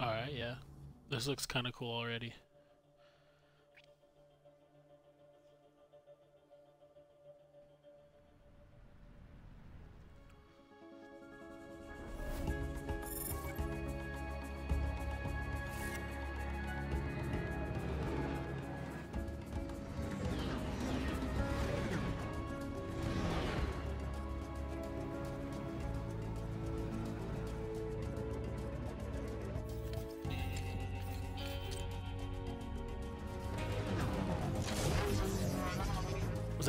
Alright, yeah. This looks kind of cool already.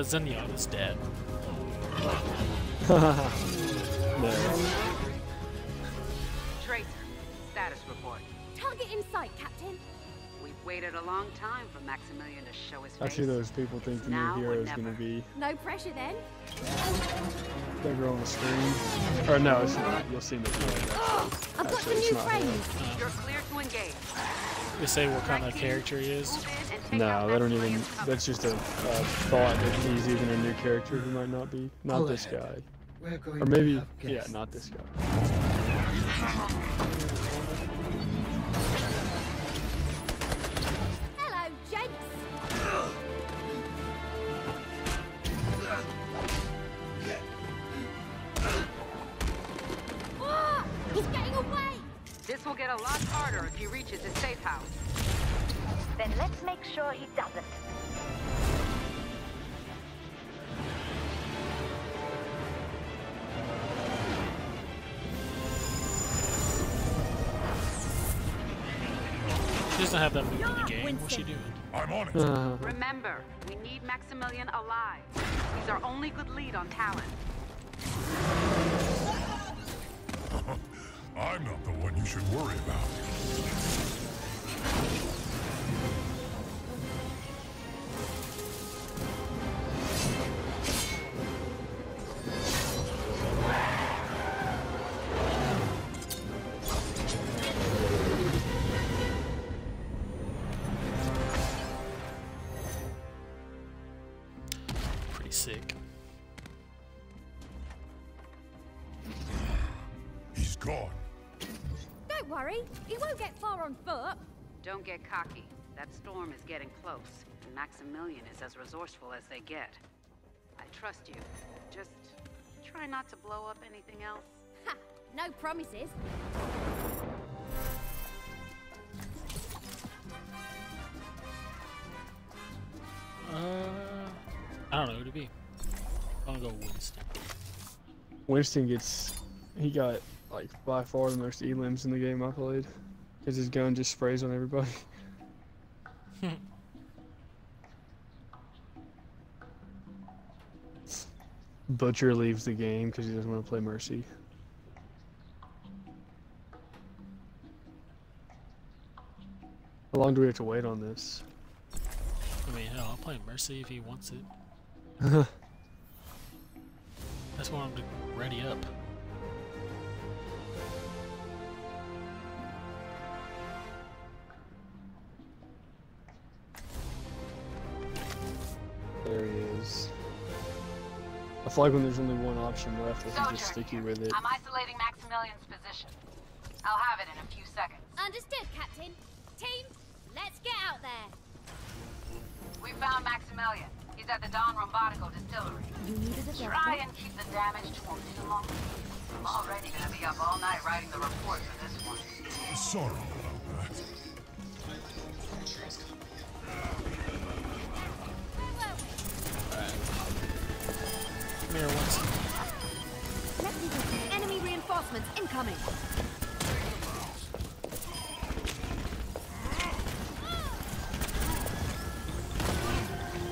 Was that Zenyatta's dad? No. Tracer, status report. Target in sight, Captain. We've waited a long time for Maximilian to show his face. That's who those people think the new hero is going to be. No pressure then. That girl on the screen. Or no, it's not. You'll see me. Oh, I've got some new friends. You're clear to engage. They say what kind of character he is. No, they don't even. That's just a thought that he's even a new character who might not be. Not this guy. Or maybe, yeah, not this guy. Hello, Jenks. Oh, he's getting away. This will get a lot harder if he reaches his safe house. Then let's make sure he doesn't. She doesn't have that move in the game. Winston. What's she doing? I'm on it. Remember, we need Maximilian alive. He's our only good lead on Talon. I'm not the one you should worry about. Don't get cocky. That storm is getting close, and Maximilian is as resourceful as they get. I trust you. Just try not to blow up anything else. Ha! No promises. I don't know who to be. I'm gonna go Winston. Winston gets... He got, like, by far the most elims in the game I played. Because his gun just sprays on everybody. Butcher leaves the game because he doesn't want to play Mercy. How long do we have to wait on this? I mean, hell, I'll play Mercy if he wants it. I just want him to ready up. There he is. I feel like when there's only one option left, I can just stick you with it. I'm isolating Maximilian's position. I'll have it in a few seconds. Understood, Captain. Team, let's get out there. We found Maximilian. He's at the Don Robotico Distillery. Try and keep the damage to a minimum. I'm already going to be up all night writing the report for this one. Sorry about that. Here once. Enemy reinforcements incoming.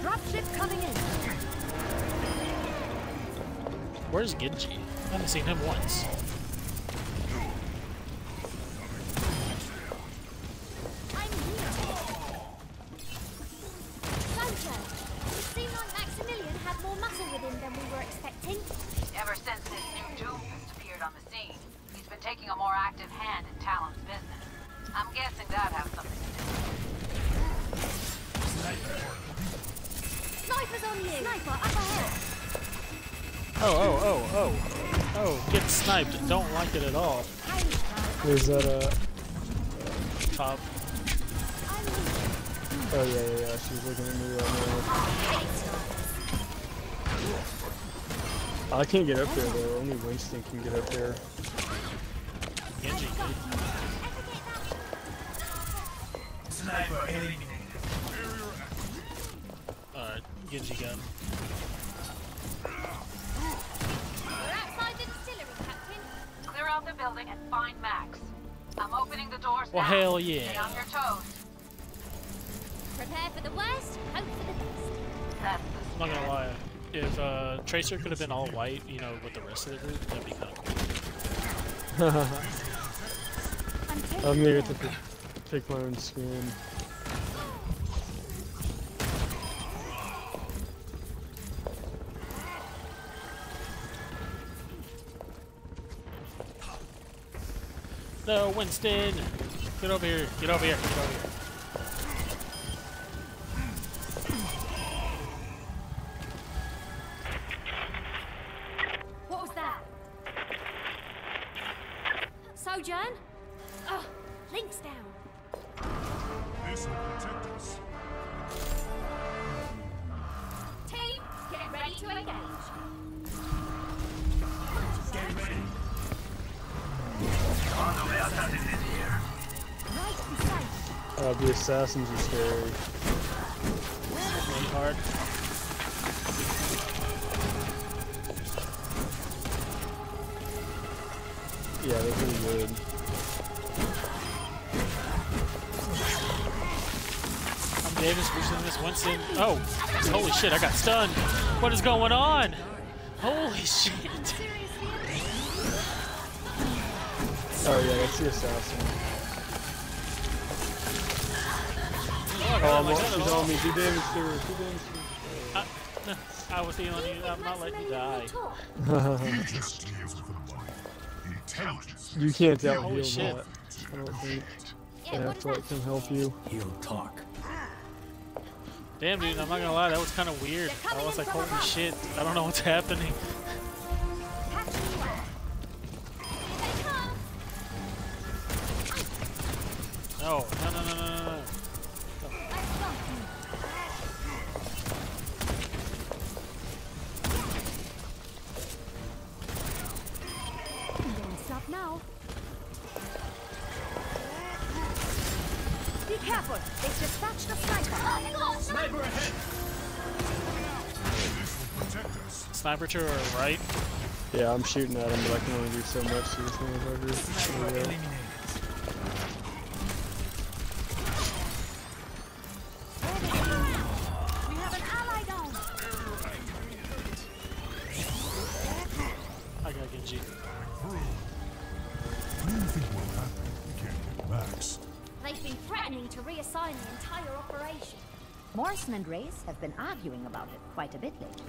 Dropship coming in. Where's Genji? I haven't seen him once. Oh, getting sniped. Don't like it at all. Is that top. Oh yeah, she's looking at me right now. I can't get up there though, only Winston can get up there. Genji. Sniper eliminated. Genji gun. The building and find Max. I'm opening the doors now. Well, hell yeah. Stay on your toes. Prepare for the worst, hope for the best. That's the I'm not gonna lie. If Tracer could have been all white, you know, with the rest of the group, that'd be kind of cool. I'm gonna get to pick my own skin. No, Winston! Get over here! Get over here! Get over here! What was that? Sojourn? Oh, Link's down. This will protect us. Team, get ready to engage. Get ready. Oh, the assassins are scary. Really hard. Yeah, they're pretty good. I'm Davis pushing this Winston. Oh, holy shit! I got stunned. What is going on? Holy shit! Oh yeah, that's the assassin. Oh, she's on me. Do damage to her. Do damage to her. I was healing you. I'm not letting you die. You just live with a life. Intelligence. You can't out-heal that. I don't think. I have to let them help you. He'll talk. Damn, dude. I'm not gonna lie. That was kind of weird. I was like, holy shit. I don't know what's happening. No, no. Don't stop now. Be careful. They've dispatched a sniper. Sniper ahead. Sniper to her right. Yeah, I'm shooting at him, but I can only do so much to this motherfucker. Morrison and Reyes have been arguing about it quite a bit lately.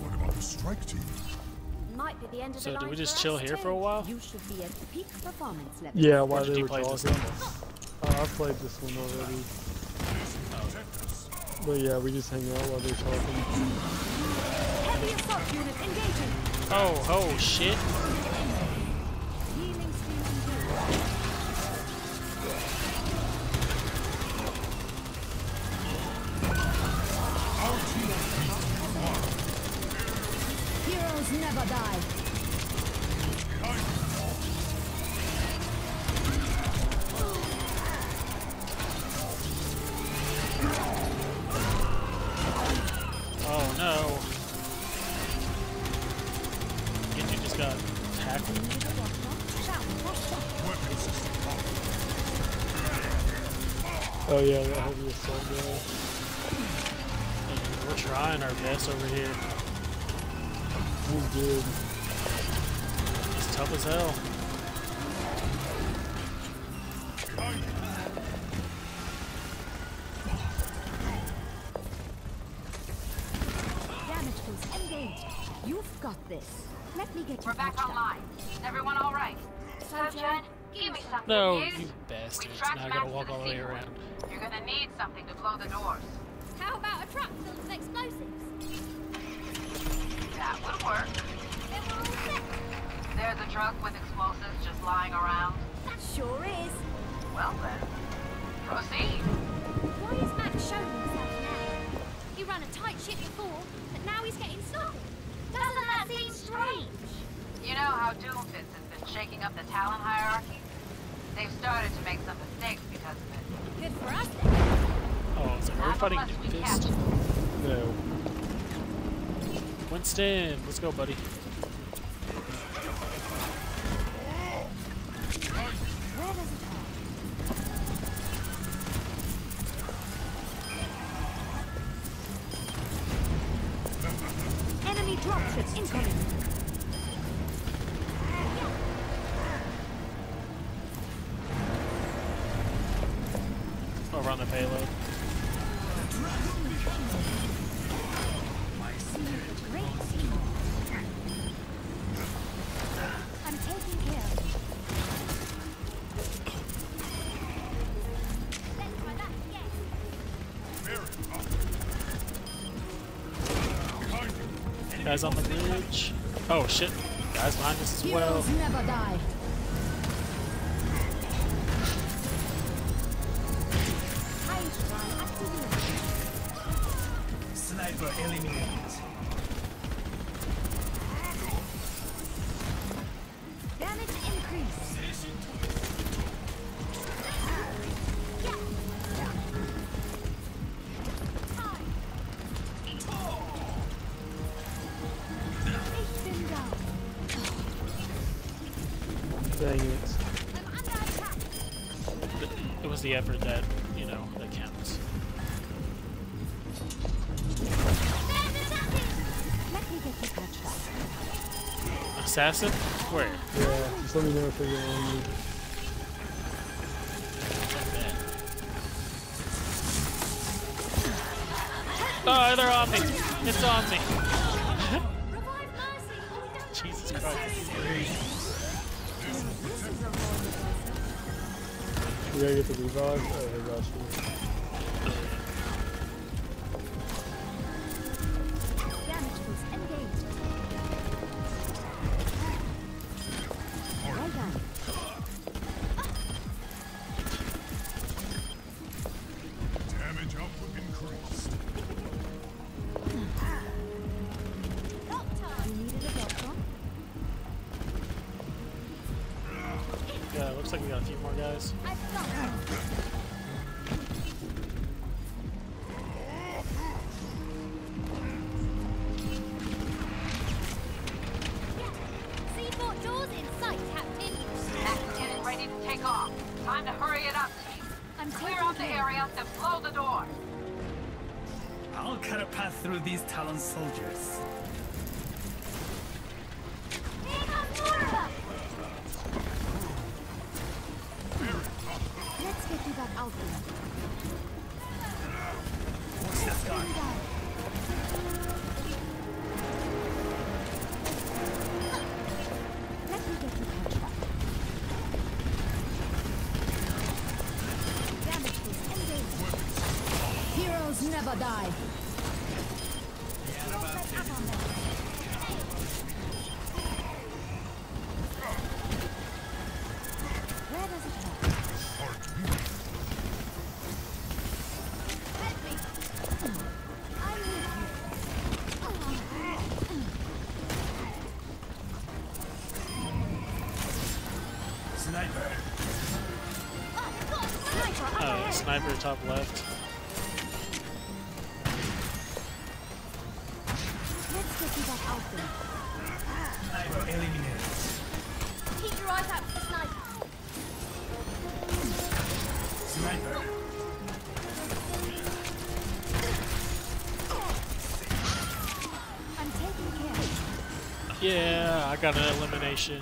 What about the strike team? Might be the end of the line. So do we just chill here for a while? You should be at peak performance level. Yeah, while they were talking. I've played this one already. Oh. But yeah, we just hang out while they're talking. Heavy assault unit engaging. Oh shit. Never die. Oh no. Genji just got tackled. Oh yeah, that heavy assault guy. We're trying our best over here. He's good. He's tough as hell. Damage is engaged. You've got this. Let me get you. We're back online. Is everyone all right? Sojourn, give me something. No, you bastards. Now I gotta walk all the way around. You're gonna need something to blow the doors. How about a truck filled with explosives? That would work. There's a truck with explosives just lying around. That sure is. Well then, proceed. Why is Max showing himself now? He ran a tight ship before, but now he's getting sold. Doesn't that seem strange? You know how Doomfist has been shaking up the Talon hierarchy? They've started to make some mistakes because of it. Good for us. Oh, so we're fighting Doomfist? No. Winston, let's go, buddy. Guys on the bridge. Oh shit. Guys behind us as well. Heroes never die. Sniper eliminated. Damage increase. Dang it. It was the effort that, you know, that counts. Assassin? Where? Yeah, just let me know if they're going to Oh, they're on me! It's on me! Jesus Christ. We gotta get the revive. Oh, hey, damage output increased. Yeah, looks like we got a few more guys. Soldiers. Let's get you back out there. What's this guy? Let me get you catch up. Damage is engaged. Heroes never die. Sniper top left. Let's get you back out there. Sniper eliminated. Keep your eyes out for the sniper. Sniper. I'm taking care of you. Yeah, I got an elimination.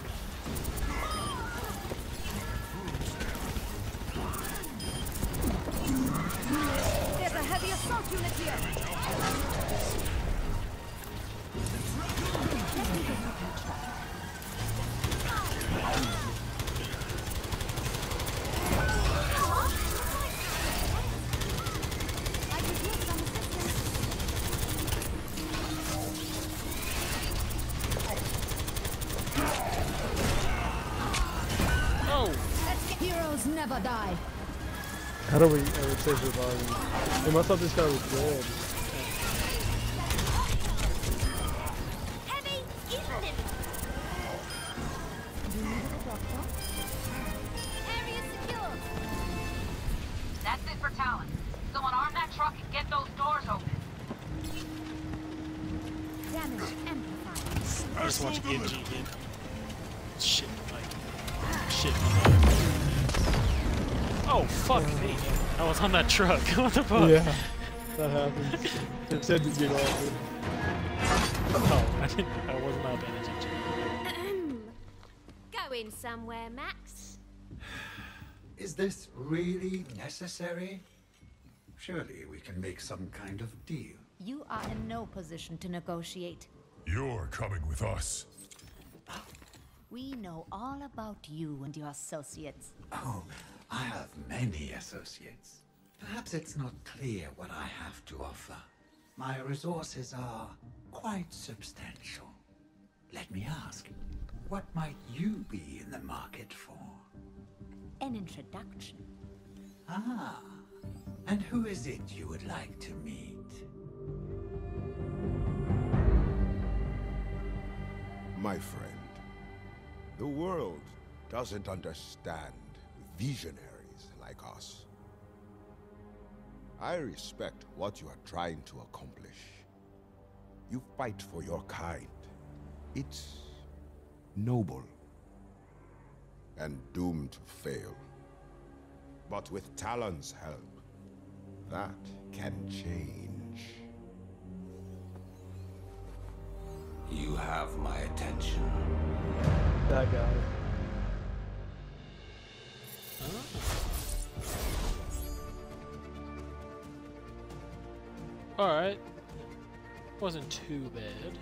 Heroes never die. How do we ever save the body? I thought this guy was dead. Heavy, isn't it? Do you need a drop box? Area secure. That's it for Talon. Someone arm that truck and get those doors open. Damage amplified. I just watched Genji get shit like shit. Oh fuck me! I was on that truck. What the fuck? Yeah, that happens. It said to get off it. Oh, I didn't. I wasn't out there. Going somewhere, Max? Is this really necessary? Surely we can make some kind of deal. You are in no position to negotiate. You're coming with us. We know all about you and your associates. Oh. I have many associates. Perhaps it's not clear what I have to offer. My resources are quite substantial. Let me ask, what might you be in the market for? An introduction. Ah, and who is it you would like to meet? My friend, the world doesn't understand visionaries like us. I respect what you are trying to accomplish. You fight for your kind. It's noble and doomed to fail. But with Talon's help, that can change. You have my attention. That guy. Alright. Wasn't too bad.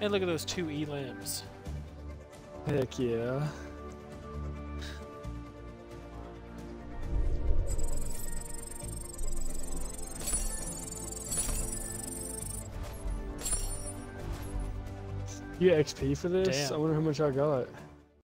And look at those two elims. Heck yeah. You get XP for this? Damn. I wonder how much I got.